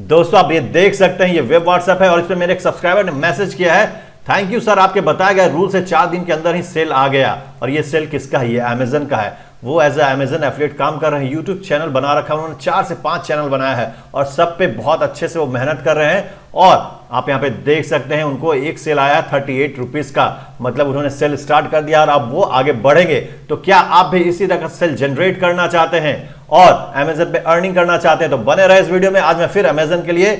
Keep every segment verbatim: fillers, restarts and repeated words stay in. दोस्तों आप ये देख सकते हैं ये वेब व्हाट्सएप है और इसमें मेरे एक सब्सक्राइबर ने मैसेज किया है, थैंक यू सर, आपके बताया गया रूल से चार दिन के अंदर ही सेल आ गया। और ये सेल किसका है? ये अमेजन का है। वो एज ए अमेजन एफिलिएट काम कर रहे हैं, यूट्यूब चैनल बना रखा है उन्होंने, चार से पांच चैनल बनाया है और सब पे बहुत अच्छे से वो मेहनत कर रहे हैं। और आप यहाँ पे देख सकते हैं उनको एक सेल आया थर्टी एट रुपीज का, मतलब उन्होंने सेल स्टार्ट कर दिया और अब वो आगे बढ़ेंगे। तो क्या आप भी इसी तरह का सेल जनरेट करना चाहते हैं और अमेजन पे अर्निंग करना चाहते हैं तो बने रहे इस वीडियो में। आज मैं फिर अमेजन के लिए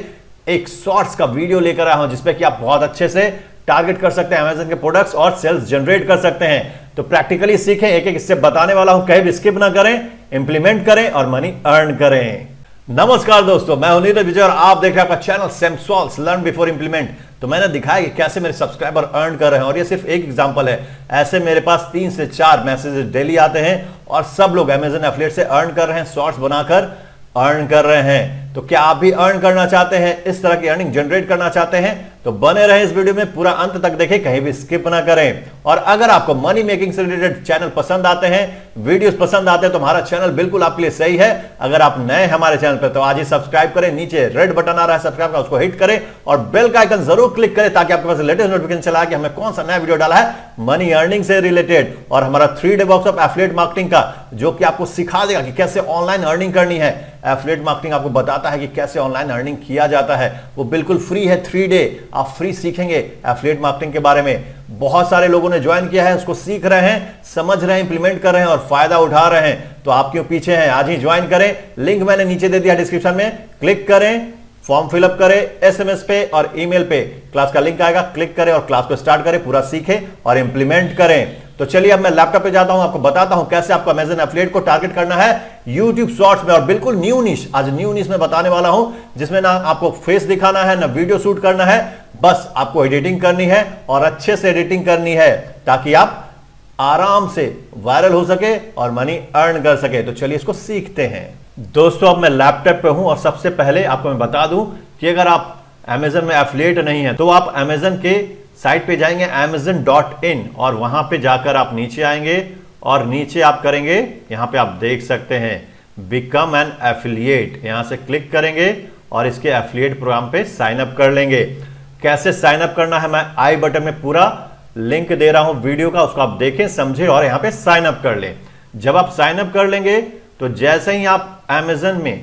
एक शॉर्ट्स का वीडियो लेकर आया हूं जिसपे कि आप बहुत अच्छे से टारगेट कर सकते हैं अमेजन के प्रोडक्ट्स और सेल्स जनरेट कर सकते हैं। तो प्रैक्टिकली सीखें, एक एक स्टेप बताने वाला हूं, कहीं भी स्किप ना करें, इंप्लीमेंट करें और मनी अर्न करें। नमस्कार दोस्तों, मैं हूं नीरज विचार, आप देख रहे हैं आपका channel SamSolls Learn Before Implement। तो मैंने दिखाया कि कैसे मेरे सब्सक्राइबर अर्न कर रहे हैं और ये सिर्फ एक एग्जांपल है। ऐसे मेरे पास तीन से चार मैसेजेस डेली आते हैं और सब लोग अमेजन एफिलिएट से अर्न कर रहे हैं, शॉर्ट्स बनाकर अर्न कर रहे हैं। तो क्या आप भी अर्न करना चाहते हैं, इस तरह की अर्निंग जनरेट करना चाहते हैं तो बने रहे इस वीडियो में, पूरा अंत तक देखें, कहीं भी स्किप ना करें। और अगर आपको मनी मेकिंग से रिलेटेड चैनल पसंद आते हैं, वीडियोस पसंद आते हैं तो हमारा चैनल बिल्कुल आपके लिए सही है। अगर आप नए हमारे चैनल पर तो आज ही सब्सक्राइब करें, नीचे रेड बटन आ रहा है सब्सक्राइब का, उसको हिट करें और बेल का आइकन जरूर क्लिक करें ताकि आपके पास लेटेस्ट नोटिफिकेशन चला कि हमें कौन सा नया वीडियो डाला है मनी अर्निंग से रिलेटेड। और हमारा three day workshop affiliate marketing का, जो कि आपको सिखा देगा कि कैसे ऑनलाइन अर्निंग करनी है। एफिलिएट मार्केटिंग आपको बताता है कि कैसे ऑनलाइन अर्निंग किया जाता है, वो बिल्कुल फ्री है, थ्री डे आप फ्री सीखेंगे एफिलिएट मार्केटिंग के बारे में। बहुत सारे लोगों ने ज्वाइन किया है, उसको सीख रहे हैं, समझ रहे हैं, इंप्लीमेंट कर रहे हैं और फायदा उठा रहे हैं। तो आप क्यों पीछे हैं, आज ही ज्वाइन करें, लिंक मैंने नीचे दे दिया डिस्क्रिप्शन में, क्लिक करें, फॉर्म फिलअप करें, एसएमएस पे और ईमेल पे क्लास का लिंक आएगा, क्लिक करें और क्लास को स्टार्ट करें, पूरा सीखें और इंप्लीमेंट करें। तो चलिए अब मैं लैपटॉप पे जाता हूं, आपको बताता हूं कैसे आपको अमेजन एफिलिएट को टारगेट करना है यूट्यूब शॉर्ट्स में। और बिल्कुल न्यू निश, आज न्यू निश में बताने वाला हूं जिसमें ना आपको फेस दिखाना है ना वीडियो शूट करना है, बस आपको एडिटिंग करनी है और अच्छे से एडिटिंग करनी है ताकि आप आराम से वायरल हो सके और मनी अर्न कर सके। तो चलिए इसको सीखते हैं। दोस्तों अब मैं लैपटॉप पे हूं और सबसे पहले आपको मैं बता दूं कि अगर आप अमेजन में एफिलिएट नहीं है तो आप अमेजन के साइट पे जाएंगे amazon डॉट इन और वहां पे जाकर आप नीचे आएंगे और नीचे आप करेंगे, यहां पे आप देख सकते हैं बिकम एन एफिलिएट, यहां से क्लिक करेंगे और इसके एफिलिएट प्रोग्राम पे साइन अप कर लेंगे। कैसे साइन अप करना है, मैं आई बटन में पूरा लिंक दे रहा हूं वीडियो का, उसको आप देखें, समझें और यहां पे साइन अप कर लें। जब आप साइन अप कर लेंगे तो जैसे ही आप अमेजन में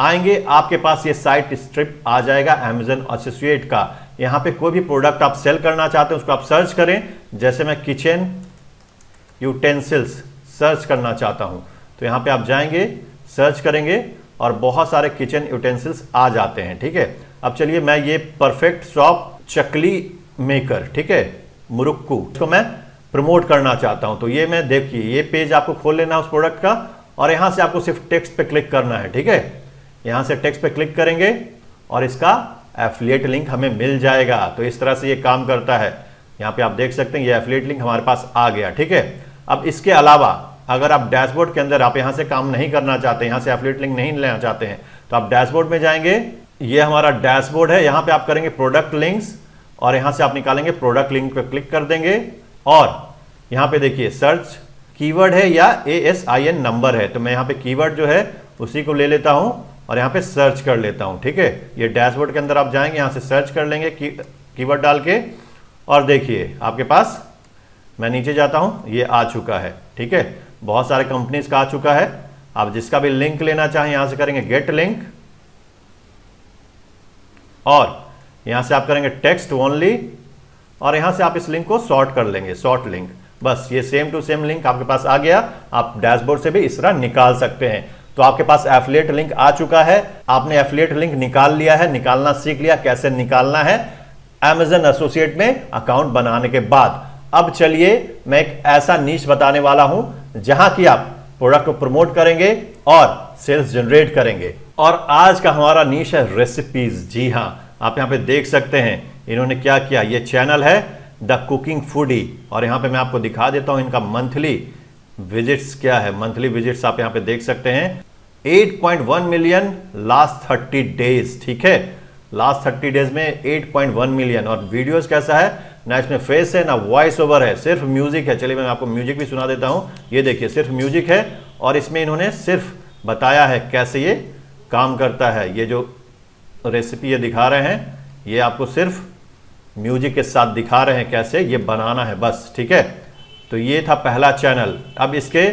आएंगे आपके पास ये साइट स्ट्रिप आ जाएगा अमेजन एसोसिएट का। यहाँ पे कोई भी प्रोडक्ट आप सेल करना चाहते हैं उसको आप सर्च करें, जैसे मैं किचन यूटेंसिल्स सर्च करना चाहता हूँ तो यहाँ पे आप जाएंगे, सर्च करेंगे और बहुत सारे किचन यूटेंसिल्स आ जाते हैं। ठीक है, अब चलिए मैं ये परफेक्ट शॉप चकली मेकर, ठीक है, मुरुक्कू, इसको मैं प्रमोट करना चाहता हूँ। तो ये मैं, देखिए ये पेज आपको खोल लेना है उस प्रोडक्ट का और यहाँ से आपको सिर्फ टेक्स्ट पे क्लिक करना है। ठीक है, यहाँ से टेक्स्ट पे क्लिक करेंगे और इसका एफिलिएट लिंक हमें मिल जाएगा। तो इस तरह से ये काम करता है, यहाँ पे आप देख सकते हैं ये एफिलिएट लिंक हमारे पास आ गया। ठीक है, अब इसके अलावा अगर आप डैशबोर्ड के अंदर आप यहाँ से काम नहीं करना चाहते, यहाँ से एफिलिएट लिंक नहीं लेना चाहते हैं तो आप डैशबोर्ड में जाएंगे, ये हमारा डैशबोर्ड है, यहाँ पे आप करेंगे प्रोडक्ट लिंक्स और यहाँ से आप निकालेंगे प्रोडक्ट लिंक पर क्लिक कर देंगे और यहाँ पे देखिए सर्च कीवर्ड है या A S I N number है, तो मैं यहाँ पे कीवर्ड जो है उसी को ले लेता हूँ और यहाँ पे सर्च कर लेता हूँ। ठीक है, ये डैशबोर्ड के अंदर आप जाएंगे, यहाँ से सर्च कर लेंगे की कीवर्ड डाल के और देखिए आपके पास, मैं नीचे जाता हूँ, ये आ चुका है। ठीक है, बहुत सारे कंपनीज का आ चुका है, आप जिसका भी लिंक लेना चाहें यहाँ से करेंगे गेट लिंक और यहाँ से आप करेंगे टेक्स्ट ओनली और यहाँ से आप इस लिंक को सॉर्ट कर लेंगे, सॉर्ट लिंक, बस ये सेम टू सेम लिंक आपके पास आ गया। आप डैशबोर्ड से भी इस तरह निकाल सकते हैं। तो आपके पास एफिलिएट लिंक आ चुका है, आपने एफिलिएट लिंक निकाल लिया है, निकालना सीख लिया कैसे निकालना है अमेजन एसोसिएट में अकाउंट बनाने के बाद। अब चलिए मैं एक ऐसा नीश बताने वाला हूं जहां की आप प्रोडक्ट को प्रमोट करेंगे और सेल्स जनरेट करेंगे। और आज का हमारा नीश है रेसिपीज। जी हाँ, आप यहाँ पे देख सकते हैं इन्होंने क्या किया, ये चैनल है द कुकिंग फूडी और यहाँ पे मैं आपको दिखा देता हूँ इनका मंथली विजिट्स क्या है। मंथली विजिट्स आप यहाँ पे देख सकते हैं eight point one million last thirty days. ठीक है, लास्ट थर्टी डेज में एट पॉइंट वन मिलियन। और वीडियोस कैसा है, ना इसमें फेस है ना वॉइस ओवर है, सिर्फ म्यूजिक है। चलिए मैं आपको म्यूजिक भी सुना देता हूं, ये देखिए सिर्फ म्यूजिक है और इसमें इन्होंने सिर्फ बताया है कैसे ये काम करता है, ये जो रेसिपी ये दिखा रहे हैं, ये आपको सिर्फ म्यूजिक के साथ दिखा रहे हैं कैसे ये बनाना है बस, ठीक है। तो ये था पहला चैनल। अब इसके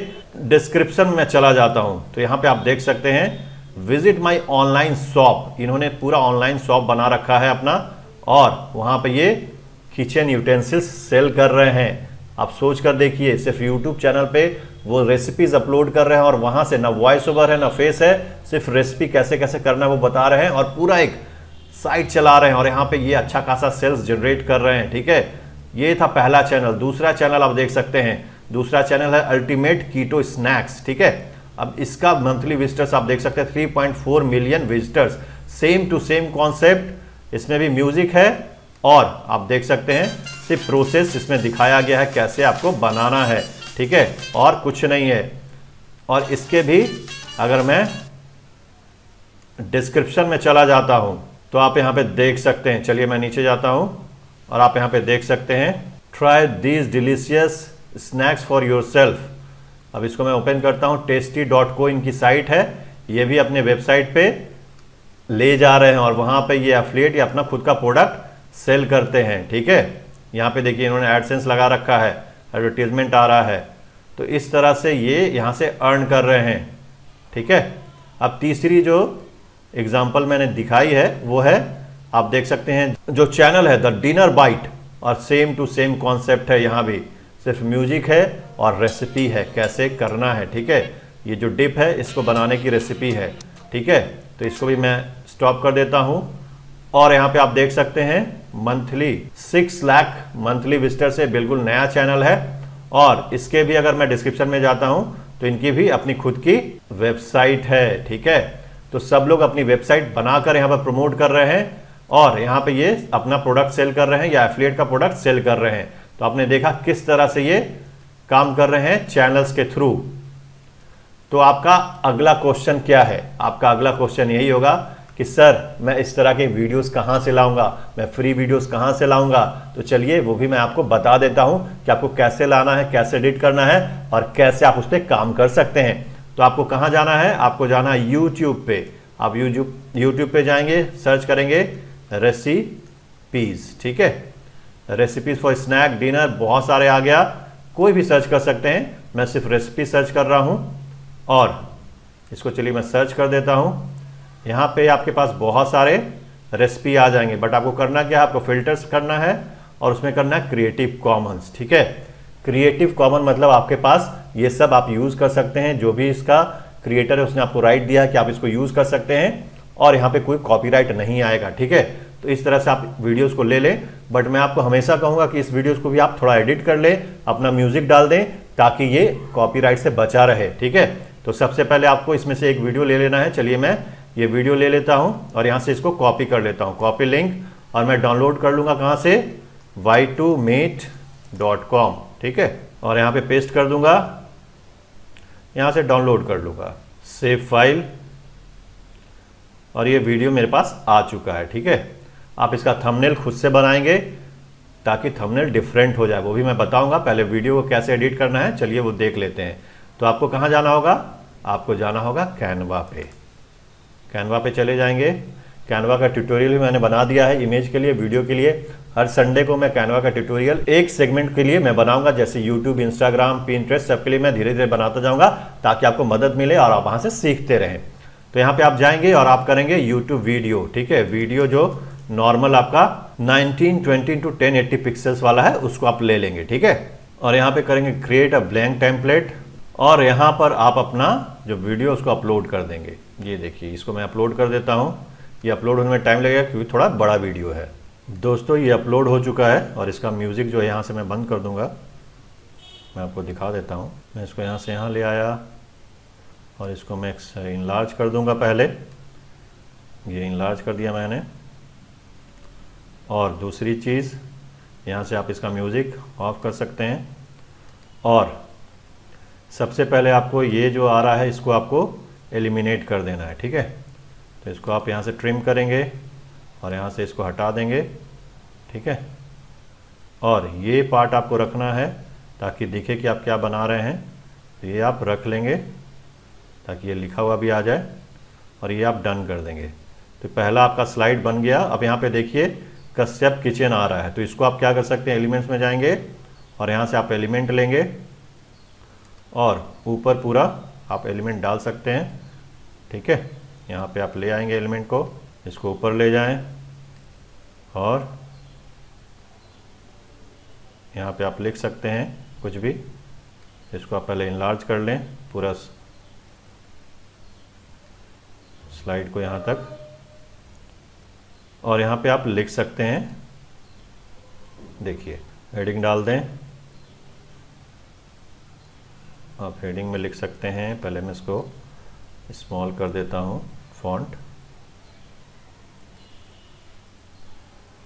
डिस्क्रिप्शन में चला जाता हूँ तो यहाँ पे आप देख सकते हैं विजिट माई ऑनलाइन शॉप, इन्होंने पूरा ऑनलाइन शॉप बना रखा है अपना और वहाँ पे ये किचन यूटेंसिल्स सेल कर रहे हैं। आप सोच कर देखिए, सिर्फ यूट्यूब चैनल पे वो रेसिपीज अपलोड कर रहे हैं और वहाँ से ना वॉइस ओवर है ना फेस है, सिर्फ रेसिपी कैसे कैसे करना है वो बता रहे हैं और पूरा एक साइट चला रहे हैं और यहाँ पे ये अच्छा खासा सेल्स जनरेट कर रहे हैं, ठीक है। ये था पहला चैनल। दूसरा चैनल आप देख सकते हैं, दूसरा चैनल है अल्टीमेट कीटो स्नैक्स, ठीक है। अब इसका मंथली विजिटर्स आप देख सकते हैं three point four million visitors, same to same concept, इसमें भी म्यूजिक है और आप देख सकते हैं सिर्फ प्रोसेस इसमें दिखाया गया है कैसे आपको बनाना है, ठीक है, और कुछ नहीं है। और इसके भी अगर मैं डिस्क्रिप्शन में चला जाता हूं तो आप यहां पे देख सकते हैं, चलिए मैं नीचे जाता हूं और आप यहां पे देख सकते हैं try these delicious snacks for yourself. अब इसको मैं ओपन करता हूं, टेस्टी डॉट को इनकी साइट है, ये भी अपने वेबसाइट पे ले जा रहे हैं और वहां पे ये एफिलिएट या अपना खुद का प्रोडक्ट सेल करते हैं, ठीक है। यहाँ पे देखिए इन्होंने एडसेंस लगा रखा है, एडवर्टीजमेंट आ रहा है, तो इस तरह से ये यहाँ से अर्न कर रहे हैं, ठीक है। अब तीसरी जो एग्जांपल मैंने दिखाई है वो है, आप देख सकते हैं जो चैनल है द डिनर बाइट और सेम टू सेम कॉन्सेप्ट है, यहाँ भी सिर्फ म्यूजिक है और रेसिपी है कैसे करना है, ठीक है। ये जो डिप है इसको बनाने की रेसिपी है, ठीक है, तो इसको भी मैं स्टॉप कर देता हूँ। और यहाँ पे आप देख सकते हैं monthly six lakh monthly visitor से बिल्कुल नया चैनल है और इसके भी अगर मैं डिस्क्रिप्शन में जाता हूं तो इनकी भी अपनी खुद की वेबसाइट है, ठीक है। तो सब लोग अपनी वेबसाइट बनाकर यहाँ पर प्रमोट कर रहे हैं और यहाँ पे ये अपना प्रोडक्ट सेल कर रहे हैं या एफिलिएट का प्रोडक्ट सेल कर रहे हैं। तो आपने देखा किस तरह से ये काम कर रहे हैं चैनल्स के थ्रू। तो आपका अगला क्वेश्चन क्या है? आपका अगला क्वेश्चन यही होगा कि सर मैं इस तरह के वीडियोस कहाँ से लाऊंगा, मैं फ्री वीडियोस कहाँ से लाऊंगा? तो चलिए वो भी मैं आपको बता देता हूँ कि आपको कैसे लाना है, कैसे एडिट करना है और कैसे आप उस पर काम कर सकते हैं। तो आपको कहाँ जाना है? आपको जाना है यूट्यूब पे। आप यूट्यूब यूट्यूब पे जाएंगे, सर्च करेंगे रेसिपीज़, ठीक है, रेसिपीज़ फॉर स्नैक डिनर, बहुत सारे आ गया, कोई भी सर्च कर सकते हैं। मैं सिर्फ रेसिपी सर्च कर रहा हूँ और इसको चलिए मैं सर्च कर देता हूँ। यहाँ पे आपके पास बहुत सारे रेसिपी आ जाएंगे, बट आपको करना क्या है? आपको फिल्टर्स करना है और उसमें करना है क्रिएटिव कॉमन्स, ठीक है। क्रिएटिव कॉमन मतलब आपके पास ये सब आप यूज़ कर सकते हैं, जो भी इसका क्रिएटर है उसने आपको राइट दिया है कि आप इसको यूज़ कर सकते हैं और यहाँ पे कोई कॉपीराइट नहीं आएगा, ठीक है। तो इस तरह से आप वीडियोज़ को ले लें, बट मैं आपको हमेशा कहूँगा कि इस वीडियोज़ को भी आप थोड़ा एडिट कर लें, अपना म्यूजिक डाल दें ताकि ये कॉपीराइट से बचा रहे, ठीक है। तो सबसे पहले आपको इसमें से एक वीडियो ले लेना है, चलिए मैं ये वीडियो ले लेता हूं और यहां से इसको कॉपी कर लेता हूं, कॉपी लिंक, और मैं डाउनलोड कर लूंगा कहां से, Y two mate dot com, ठीक है, और यहां पे पेस्ट कर दूंगा, यहां से डाउनलोड कर लूंगा, सेव फाइल, और ये वीडियो मेरे पास आ चुका है, ठीक है। आप इसका थंबनेल खुद से बनाएंगे ताकि थंबनेल डिफरेंट हो जाए, वो भी मैं बताऊंगा, पहले वीडियो को कैसे एडिट करना है चलिए वो देख लेते हैं। तो आपको कहाँ जाना होगा? आपको जाना होगा कैनवा पे। कैनवा पे चले जाएंगे, कैनवा का ट्यूटोरियल भी मैंने बना दिया है इमेज के लिए, वीडियो के लिए। हर संडे को मैं कैनवा का ट्यूटोरियल एक सेगमेंट के लिए मैं बनाऊंगा, जैसे यूट्यूब, इंस्टाग्राम, पिंटरेस्ट, सबके लिए मैं धीरे धीरे बनाता जाऊंगा ताकि आपको मदद मिले और आप वहाँ से सीखते रहें। तो यहाँ पे आप जाएंगे और आप करेंगे यूट्यूब वीडियो, ठीक है, वीडियो जो नॉर्मल आपका nineteen twenty to ten eighty pixels वाला है उसको आप ले लेंगे, ठीक है, और यहाँ पे करेंगे क्रिएट अ ब्लैंक टेम्पलेट और यहाँ पर आप अपना जो वीडियो उसको अपलोड कर देंगे। ये देखिए इसको मैं अपलोड कर देता हूँ, ये अपलोड होने में टाइम लगेगा क्योंकि थोड़ा बड़ा वीडियो है। दोस्तों ये अपलोड हो चुका है और इसका म्यूज़िक जो है यहाँ से मैं बंद कर दूँगा, मैं आपको दिखा देता हूँ। मैं इसको यहाँ से यहाँ ले आया और इसको मैं इनलार्ज कर दूँगा, पहले ये इनलार्ज कर दिया मैंने, और दूसरी चीज़ यहाँ से आप इसका म्यूज़िक ऑफ कर सकते हैं। और सबसे पहले आपको ये जो आ रहा है इसको आपको एलिमिनेट कर देना है, ठीक है, तो इसको आप यहाँ से ट्रिम करेंगे और यहाँ से इसको हटा देंगे, ठीक है, और ये पार्ट आपको रखना है ताकि दिखे कि आप क्या बना रहे हैं। तो ये आप रख लेंगे ताकि ये लिखा हुआ भी आ जाए और ये आप डन कर देंगे। तो पहला आपका स्लाइड बन गया। अब यहाँ पे देखिए कश्यप किचन आ रहा है, तो इसको आप क्या कर सकते हैं, एलिमेंट्स में जाएंगे और यहाँ से आप एलिमेंट लेंगे और ऊपर पूरा आप एलिमेंट डाल सकते हैं। ठीक है, यहाँ पे आप ले आएंगे एलिमेंट को, इसको ऊपर ले जाएं और यहाँ पे आप लिख सकते हैं कुछ भी। इसको आप पहले इनलार्ज कर लें पूरा स्लाइड को यहाँ तक, और यहाँ पे आप लिख सकते हैं, देखिए हेडिंग डाल दें, आप हेडिंग में लिख सकते हैं। पहले मैं इसको स्मॉल कर देता हूँ फॉन्ट,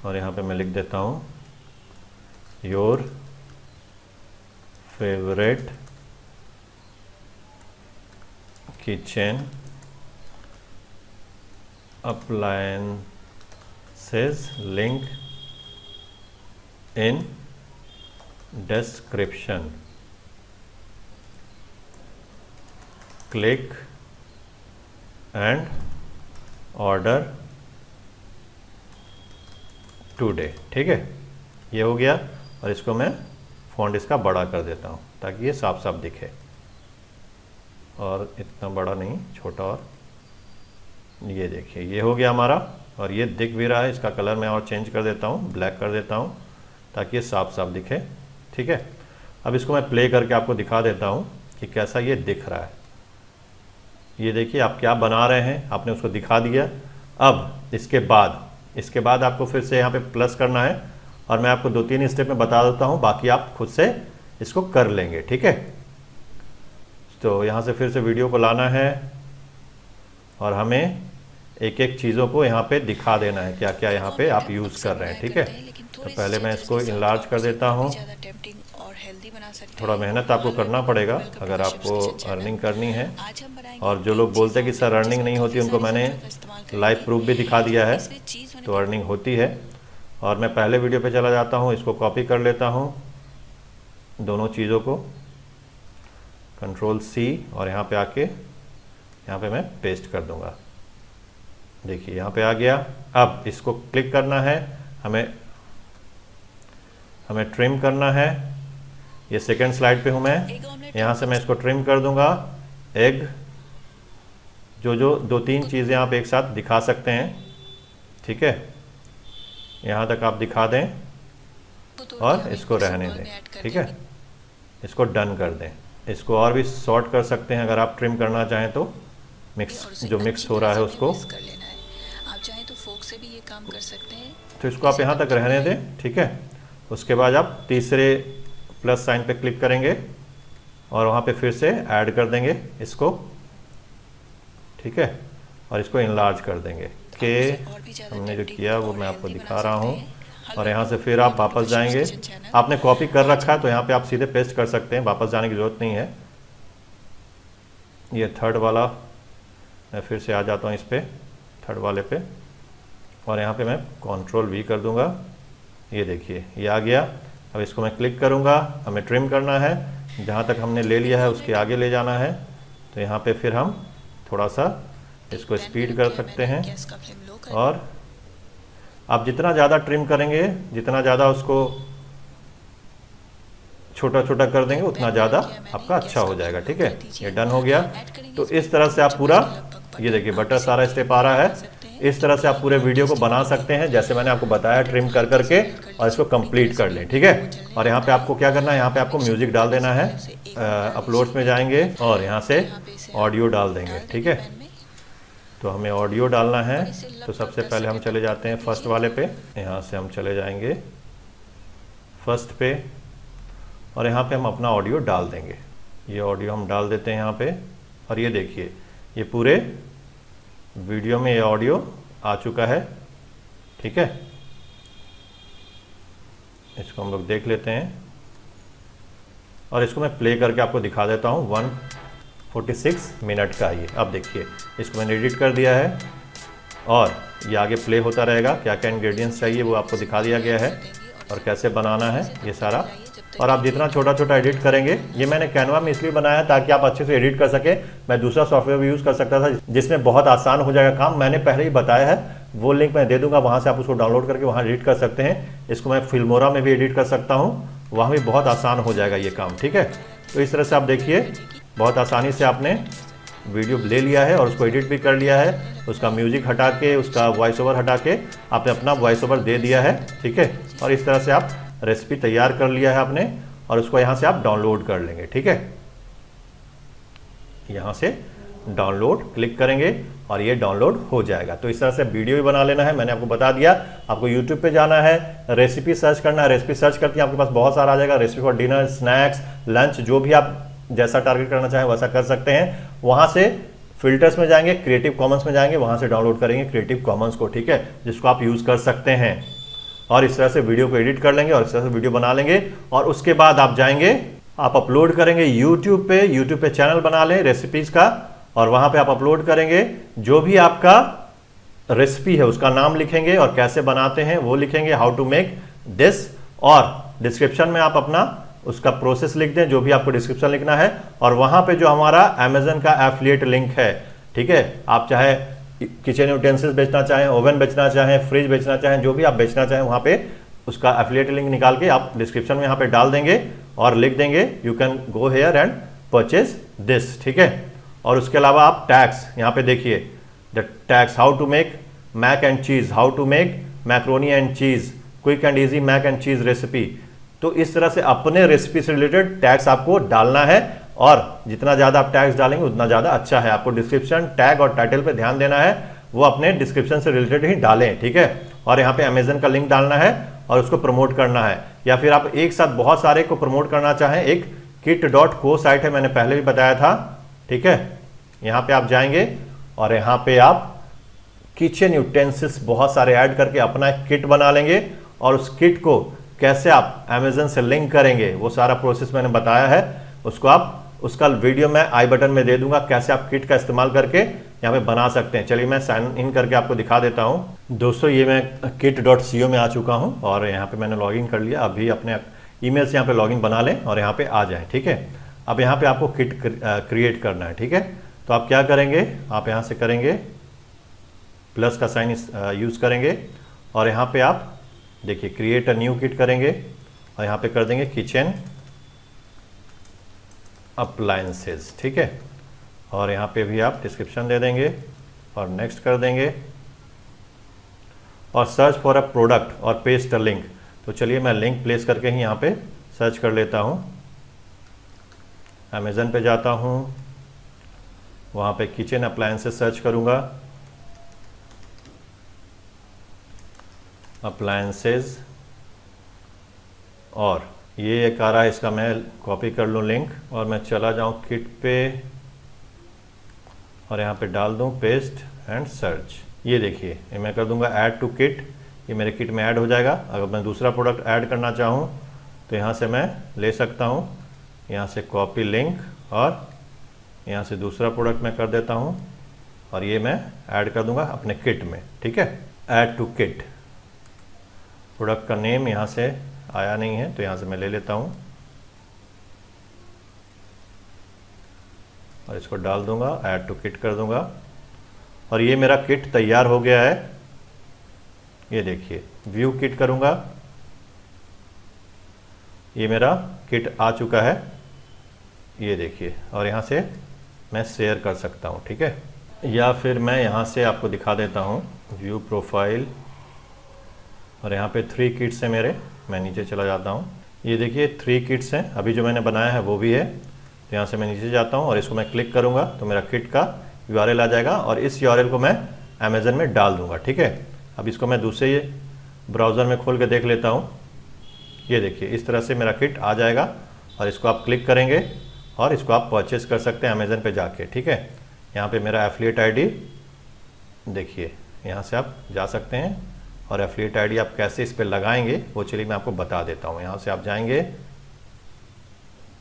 और यहाँ पे मैं लिख देता हूँ your favourite kitchen appliances link in description, click and order today. ठीक है, ये हो गया। और इसको मैं फॉन्ट इसका बड़ा कर देता हूँ ताकि ये साफ साफ दिखे, और इतना बड़ा नहीं, छोटा। और ये देखिए ये हो गया हमारा, और ये दिख भी रहा है। इसका कलर मैं और चेंज कर देता हूँ, ब्लैक कर देता हूँ ताकि ये साफ साफ दिखे। ठीक है, अब इसको मैं प्ले करके आपको दिखा देता हूँ कि कैसा ये दिख रहा है। ये देखिए आप क्या बना रहे हैं, आपने उसको दिखा दिया। अब इसके बाद इसके बाद आपको फिर से यहाँ पे प्लस करना है, और मैं आपको दो तीन स्टेप में बता देता हूँ, बाकी आप खुद से इसको कर लेंगे। ठीक है, तो यहाँ से फिर से वीडियो को लाना है और हमें एक एक चीज़ों को यहाँ पे दिखा देना है क्या क्या यहाँ पे आप यूज़ कर रहे हैं। ठीक है, तो पहले मैं इसको इनलार्ज कर देता हूँ। थोड़ा मेहनत आपको करना पड़ेगा अगर आपको अर्निंग करनी है, और जो लोग बोलते हैं कि सर अर्निंग नहीं होती, उनको मैंने लाइव प्रूफ भी दिखा दिया है, तो अर्निंग होती है। और मैं पहले वीडियो पे चला जाता हूँ, इसको कॉपी कर लेता हूँ दोनों चीज़ों को, कंट्रोल सी, और यहाँ पे आके यहाँ पे मैं पेस्ट कर दूँगा। देखिए यहाँ पे आ गया। अब इसको क्लिक करना है, हमें हमें ट्रिम करना है। ये सेकंड स्लाइड पे हूँ मैं, यहाँ से मैं इसको ट्रिम कर दूँगा। एग, जो जो दो तीन चीज़ें आप एक साथ दिखा सकते हैं, ठीक है, यहाँ तक आप दिखा दें और इसको रहने दें। ठीक है, इसको डन कर दें। इसको और भी शॉर्ट कर सकते हैं अगर आप ट्रिम करना चाहें तो, मिक्स जो मिक्स हो रहा है उसको आप चाहें तो फोक से भी ये काम कर सकते हैं। तो इसको आप यहाँ तक रहने दें। ठीक है, उसके बाद आप तीसरे प्लस साइन पे क्लिक करेंगे और वहाँ पे फिर से ऐड कर देंगे इसको। ठीक है, और इसको इनलार्ज कर देंगे के हमने जो किया वो मैं आपको दिखा रहा हूँ। और यहाँ से फिर आप वापस जाएंगे, आपने कॉपी कर रखा है तो यहाँ पे आप सीधे पेस्ट कर सकते हैं, वापस जाने की ज़रूरत नहीं है। ये थर्ड वाला मैं फिर से आ जाता हूँ इस पर, थर्ड वाले पे, और यहाँ पे मैं कंट्रोल वी कर दूँगा। ये देखिए ये आ गया। अब इसको मैं क्लिक करूँगा, हमें ट्रिम करना है, जहाँ तक हमने ले लिया है उसके आगे ले जाना है। तो यहाँ पर फिर हम थोड़ा सा इसको स्पीड कर सकते हैं, और आप जितना ज़्यादा ट्रिम करेंगे, जितना ज़्यादा उसको छोटा छोटा कर देंगे, उतना ज़्यादा आपका अच्छा हो जाएगा। ठीक है, ये डन हो गया। तो इस तरह से आप पूरा, ये देखिए बटर सारा स्टेप आ रहा है, इस तरह से आप पूरे वीडियो को बना सकते हैं जैसे मैंने आपको बताया, ट्रिम कर करके, और इसको कंप्लीट कर लें। ठीक है, और यहाँ पे आपको क्या करना है, यहाँ पे आपको म्यूजिक डाल देना है, अपलोड्स में जाएंगे और यहाँ से ऑडियो डाल देंगे। ठीक है, तो हमें ऑडियो डालना है, तो सबसे पहले हम चले जाते हैं फर्स्ट वाले पे, यहाँ से हम चले जाएंगे फर्स्ट पे, और यहाँ पे हम अपना ऑडियो डाल देंगे। ये ऑडियो हम डाल देते हैं यहाँ पे, और ये देखिए ये पूरे वीडियो में ये ऑडियो आ चुका है। ठीक है, इसको हम लोग देख लेते हैं, और इसको मैं प्ले करके आपको दिखा देता हूँ। वन छियालीस मिनट का ये, अब देखिए इसको मैंने एडिट कर दिया है, और ये आगे प्ले होता रहेगा। क्या क्या इंग्रेडिएंट्स चाहिए वो आपको दिखा दिया गया है। और कैसे बनाना है ये सारा। और आप जितना छोटा छोटा एडिट करेंगे, ये मैंने कैनवा में इसलिए बनाया ताकि आप अच्छे से एडिट कर सकें। मैं दूसरा सॉफ्टवेयर भी यूज़ कर सकता था जिसमें बहुत आसान हो जाएगा काम, मैंने पहले ही बताया है, वो लिंक मैं दे दूंगा, वहाँ से आप उसको डाउनलोड करके वहाँ एडिट कर सकते हैं। इसको मैं फिल्मोरा में भी एडिट कर सकता हूँ, वहाँ भी बहुत आसान हो जाएगा ये काम, ठीक है। तो इस तरह से आप देखिए बहुत आसानी से आपने वीडियो ले लिया है और उसको एडिट भी कर लिया है, उसका म्यूजिक हटा के, उसका वॉइस ओवर हटा के आपने अपना वॉइस ओवर दे दिया है, ठीक है। और इस तरह से आप रेसिपी तैयार कर लिया है आपने और उसको यहाँ से आप डाउनलोड कर लेंगे, ठीक है। यहाँ से डाउनलोड क्लिक करेंगे और ये डाउनलोड हो जाएगा। तो इस तरह से वीडियो भी बना लेना है, मैंने आपको बता दिया। आपको यूट्यूब पे जाना है, रेसिपी सर्च करना है, रेसिपी सर्च करती है आपके पास बहुत सारा आ जाएगा, recipe for dinner, snacks, lunch, जो भी आप जैसा टारगेट करना चाहें वैसा कर सकते हैं। वहाँ से फिल्टर्स में जाएंगे, क्रिएटिव कॉमन्स में जाएंगे, वहाँ से डाउनलोड करेंगे क्रिएटिव कॉमन्स को, ठीक है, जिसको आप यूज़ कर सकते हैं। और इस तरह से वीडियो को एडिट कर लेंगे और इस तरह से वीडियो बना लेंगे। और उसके बाद आप जाएंगे, आप अपलोड करेंगे यूट्यूब पे। यूट्यूब पे चैनल बना लें रेसिपीज़ का और वहाँ पे आप अपलोड करेंगे, जो भी आपका रेसिपी है उसका नाम लिखेंगे और कैसे बनाते हैं वो लिखेंगे, हाउ टू मेक दिस। और डिस्क्रिप्शन में आप अपना उसका प्रोसेस लिख दें, जो भी आपको डिस्क्रिप्शन लिखना है। और वहाँ पे जो हमारा अमेजन का एफिलिएट लिंक है, ठीक है, आप चाहे किचन यूटेंसिल्स बेचना चाहें, ओवन बेचना चाहें, फ्रिज बेचना चाहें, जो भी आप बेचना चाहें वहाँ पे उसका एफिलिएट लिंक निकाल के आप डिस्क्रिप्शन में यहाँ पे डाल देंगे और लिख देंगे you can go here and purchase this, ठीक है। और उसके अलावा आप टैग्स यहाँ पे देखिए, the tags how to make mac and cheese, how to make macaroni and cheese, quick and easy mac and cheese recipe. तो इस तरह से अपने रेसिपी से रिलेटेड टैग्स आपको डालना है और जितना ज़्यादा आप टैग्स डालेंगे उतना ज़्यादा अच्छा है। आपको डिस्क्रिप्शन, टैग और टाइटल पे ध्यान देना है, वो अपने डिस्क्रिप्शन से रिलेटेड ही डालें, ठीक है। और यहाँ पे अमेजन का लिंक डालना है और उसको प्रमोट करना है। या फिर आप एक साथ बहुत सारे को प्रमोट करना चाहें, एक किट डॉट को साइट है, मैंने पहले भी बताया था, ठीक है। यहाँ पे आप जाएंगे और यहाँ पे आप किचन यूटेंसिल्स बहुत सारे ऐड करके अपना एक किट बना लेंगे और उस किट को कैसे आप अमेजन से लिंक करेंगे वो सारा प्रोसेस मैंने बताया है। उसको आप, उसका वीडियो मैं आई बटन में दे दूंगा, कैसे आप किट का इस्तेमाल करके यहाँ पे बना सकते हैं। चलिए मैं साइन इन करके आपको दिखा देता हूँ। दोस्तों ये मैं किट डॉट को में आ चुका हूँ और यहाँ पे मैंने लॉगिन कर लिया। अभी अपने ईमेल से यहाँ पे लॉगिन बना लें और यहाँ पे आ जाएं, ठीक है। अब यहाँ पे आपको किट क्रिएट करना है, ठीक है। तो आप क्या करेंगे, आप यहाँ से करेंगे प्लस का साइन यूज़ करेंगे और यहाँ पर आप देखिए क्रिएट अ न्यू किट करेंगे और यहाँ पर कर देंगे किचन अप्लायंसेज, ठीक है। और यहाँ पे भी आप डिस्क्रिप्शन दे देंगे और नेक्स्ट कर देंगे और सर्च फॉर अ प्रोडक्ट और पेस्ट अ लिंक। तो चलिए मैं लिंक प्लेस करके ही यहाँ पे सर्च कर लेता हूँ। अमेज़न पे जाता हूँ, वहाँ पे किचन अप्लायंसेज सर्च करूँगा, अप्लायंसेज, और ये एक आ रहा है, इसका मैं कॉपी कर लूँ लिंक और मैं चला जाऊँ किट पे और यहाँ पे डाल दूँ पेस्ट एंड सर्च। ये देखिए ये मैं कर दूँगा ऐड टू किट, ये मेरे किट में ऐड हो जाएगा। अगर मैं दूसरा प्रोडक्ट ऐड करना चाहूँ तो यहाँ से मैं ले सकता हूँ, यहाँ से कॉपी लिंक और यहाँ से दूसरा प्रोडक्ट मैं कर देता हूँ और ये मैं ऐड कर दूँगा अपने किट में, ठीक है। ऐड टू किट, प्रोडक्ट का नेम यहाँ से आया नहीं है तो यहाँ से मैं ले लेता हूँ और इसको डाल दूंगा, ऐड टू किट कर दूंगा और ये मेरा किट तैयार हो गया है। ये देखिए व्यू किट करूँगा, ये मेरा किट आ चुका है, ये देखिए। और यहाँ से मैं शेयर कर सकता हूँ, ठीक है। या फिर मैं यहाँ से आपको दिखा देता हूँ व्यू प्रोफाइल और यहाँ पे थ्री किट्स हैं मेरे, मैं नीचे चला जाता हूँ। ये देखिए थ्री किट्स हैं, अभी जो मैंने बनाया है वो भी है। तो यहाँ से मैं नीचे जाता हूँ और इसको मैं क्लिक करूँगा तो मेरा किट का यूआरएल आ जाएगा और इस यूआरएल को मैं अमेज़न में डाल दूँगा, ठीक है। अब इसको मैं दूसरे ब्राउज़र में खोल के देख लेता हूँ। ये देखिए इस तरह से मेरा किट आ जाएगा और इसको आप क्लिक करेंगे और इसको आप परचेज़ कर सकते हैं अमेज़न पर जाके, ठीक है। यहाँ पर मेरा एफिलिएट आई डी देखिए, यहाँ से आप जा सकते हैं और एफिलिएट आईडी आप कैसे इस पर लगाएंगे वो चलिए मैं आपको बता देता हूँ। यहाँ से आप जाएंगे,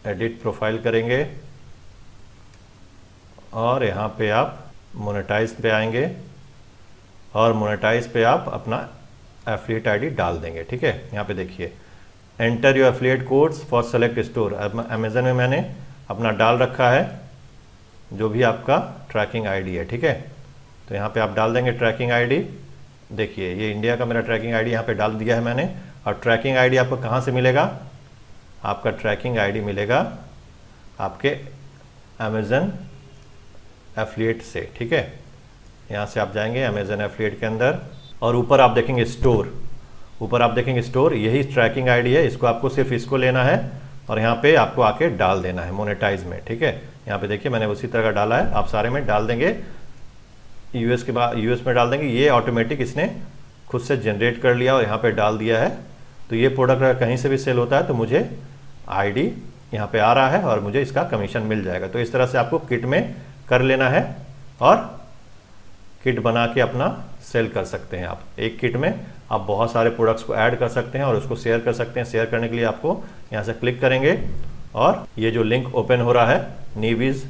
एडिट प्रोफाइल करेंगे और यहाँ पे आप मोनेटाइज पे आएंगे और मोनेटाइज पे आप अपना एफिलिएट आईडी डाल देंगे, ठीक है। यहाँ पे देखिए enter your affiliate codes for select store. Amazon में मैंने अपना डाल रखा है जो भी आपका ट्रैकिंग आईडी है, ठीक है। तो यहाँ पे आप डाल देंगे ट्रैकिंग आईडी। देखिए ये इंडिया का मेरा ट्रैकिंग आईडी यहाँ पे डाल दिया है मैंने। और ट्रैकिंग आईडी आपको कहाँ से मिलेगा? आपका ट्रैकिंग आईडी मिलेगा आपके अमेजन एफिलिएट से, ठीक है। यहाँ से आप जाएंगे अमेजन एफिलिएट के अंदर और ऊपर आप देखेंगे स्टोर, ऊपर आप देखेंगे स्टोर, यही ट्रैकिंग आईडी है। इसको आपको सिर्फ इसको लेना है और यहाँ पे आपको आके डाल देना है मोनेटाइज में, ठीक है। यहाँ पे देखिए मैंने उसी तरह का डाला है, आप सारे में डाल देंगे। यूएस के बाद यूएस में डाल देंगे, ये ऑटोमेटिक इसने खुद से जनरेट कर लिया और यहाँ पे डाल दिया है। तो ये प्रोडक्ट अगर कहीं से भी सेल होता है तो मुझे आईडी यहाँ पे आ रहा है और मुझे इसका कमीशन मिल जाएगा। तो इस तरह से आपको किट में कर लेना है और किट बना के अपना सेल कर सकते हैं। आप एक किट में आप बहुत सारे प्रोडक्ट्स को ऐड कर सकते हैं और उसको शेयर कर सकते हैं। शेयर करने के लिए आपको यहाँ से क्लिक करेंगे और ये जो लिंक ओपन हो रहा है नीवीज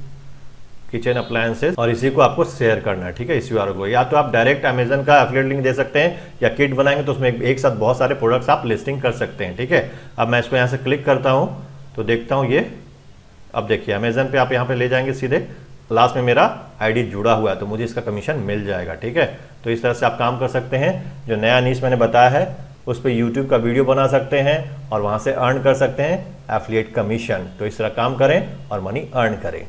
किचन अप्लायंसेज, और इसी को आपको शेयर करना है, ठीक है, इस क्यूआर को। या तो आप डायरेक्ट अमेजन का एफिलिएट लिंक दे सकते हैं या किट बनाएंगे तो उसमें एक साथ बहुत सारे प्रोडक्ट्स आप लिस्टिंग कर सकते हैं, ठीक है। अब मैं इसको यहाँ से क्लिक करता हूँ तो देखता हूँ ये, अब देखिए अमेजन पे आप यहाँ पे ले जाएंगे सीधे, लास्ट में मेरा आईडी जुड़ा हुआ है तो मुझे इसका कमीशन मिल जाएगा, ठीक है। तो इस तरह से आप काम कर सकते हैं। जो नया नीश मैंने बताया है उस पर यूट्यूब का वीडियो बना सकते हैं और वहाँ से अर्न कर सकते हैं एफिलिएट कमीशन। तो इस तरह काम करें और मनी अर्न करें।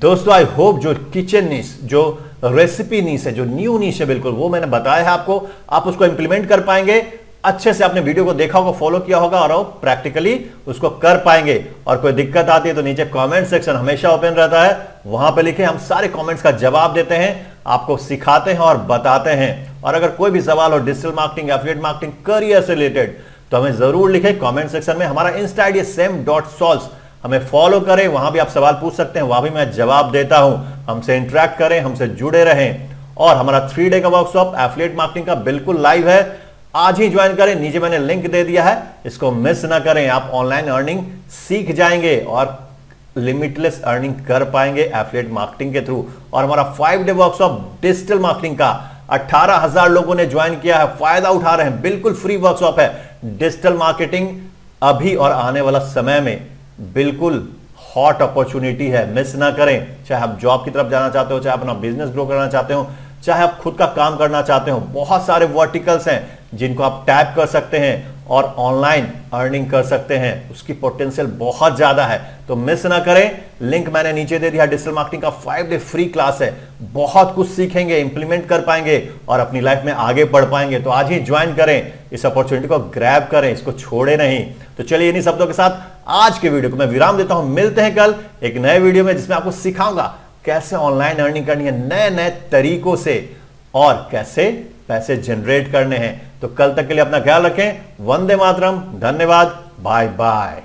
दोस्तों आई होप जो किचन नीश, जो रेसिपी नीश है, जो न्यू नीश है बिल्कुल, वो मैंने बताया है आपको, आप उसको इम्प्लीमेंट कर पाएंगे। अच्छे से आपने वीडियो को देखा होगा, फॉलो किया होगा और आप प्रैक्टिकली उसको कर पाएंगे। और कोई दिक्कत आती है तो नीचे कमेंट सेक्शन हमेशा ओपन रहता है, वहां पे लिखें, हम सारे कमेंट्स का जवाब देते हैं, आपको सिखाते हैं और बताते हैं। और अगर कोई भी सवाल हो digital marketing, affiliate marketing, career से रिलेटेड, तो हमें जरूर लिखें कॉमेंट सेक्शन में। हमारा insta ID Sam dot Solls, हमें फॉलो करें, वहां भी आप सवाल पूछ सकते हैं, वहां भी मैं जवाब देता हूं। हमसे इंटरेक्ट करें, हमसे जुड़े रहें। और हमारा थ्री डे का वर्कशॉप एफिलिएट मार्केटिंग का बिल्कुल लाइव है, आज ही ज्वाइन करें, नीचे मैंने लिंक दे दिया है, इसको मिस ना करें। आप ऑनलाइन अर्निंग सीख जाएंगे और लिमिटलेस अर्निंग कर पाएंगे एफिलिएट मार्केटिंग के थ्रू। और हमारा five day workshop digital marketing का अट्ठारह हजार लोगों ने ज्वाइन किया है, फायदा उठा रहे हैं, बिल्कुल फ्री वर्कशॉप है। डिजिटल मार्केटिंग अभी और आने वाला समय में बिल्कुल हॉट अपॉर्चुनिटी है, मिस ना करें। चाहे आप जॉब की तरफ जाना चाहते हो, चाहे अपना बिजनेस ग्रो करना चाहते हो, चाहे आप खुद का काम करना चाहते हो, बहुत सारे वर्टिकल्स हैं जिनको आप टैप कर सकते हैं और ऑनलाइन अर्निंग कर सकते हैं, उसकी पोटेंशियल बहुत ज्यादा है। तो मिस ना करें, लिंक मैंने नीचे दे दिया। डिजिटल मार्केटिंग का फाइव डे फ्री क्लास है, बहुत कुछ सीखेंगे, इंप्लीमेंट कर पाएंगे और अपनी लाइफ में आगे बढ़ पाएंगे। तो आज ही ज्वाइन करें, इस अपॉर्चुनिटी को ग्रैब करें, इसको छोड़े नहीं। तो चलिए इन्हीं शब्दों के साथ आज के वीडियो को मैं विराम देता हूं। मिलते हैं कल एक नए वीडियो में, जिसमें आपको सिखाऊंगा कैसे ऑनलाइन अर्निंग करनी है नए नए तरीकों से और कैसे पैसे जनरेट करने हैं। तो कल तक के लिए अपना ख्याल रखें। वंदे मातरम, धन्यवाद, बाय बाय।